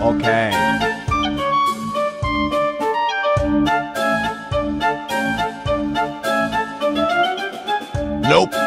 Okay. Nope.